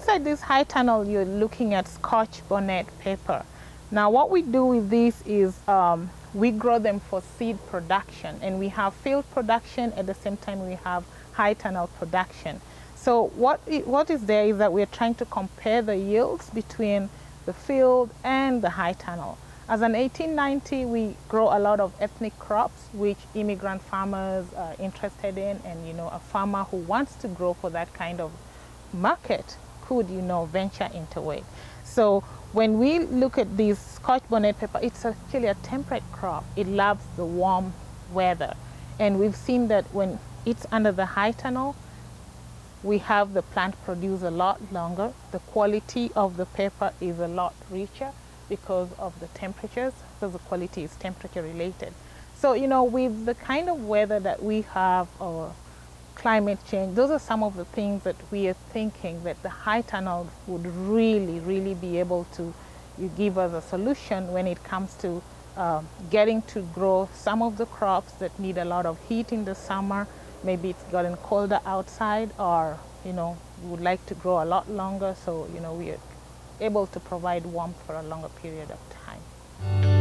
inside this high tunnel, you're looking at Scotch bonnet pepper. Now what we do with this is we grow them for seed production, and we have field production at the same time we have high tunnel production. So what is there is that we're trying to compare the yields between the field and the high tunnel. As an 1890, we grow a lot of ethnic crops which immigrant farmers are interested in, and you know, a farmer who wants to grow for that kind of market could, you know, venture into it. So when we look at this Scotch bonnet pepper, it's actually a temperate crop. It loves the warm weather, and we've seen that when it's under the high tunnel, we have the plant produce a lot longer. The quality of the pepper is a lot richer because of the temperatures, so the quality is temperature related. So, you know, with the kind of weather that we have or climate change, those are some of the things that we are thinking that the high tunnel would really be able to give us a solution when it comes to getting to grow some of the crops that need a lot of heat in the summer. Maybe it's gotten colder outside, or you know, we would like to grow a lot longer, so you know, we are able to provide warmth for a longer period of time.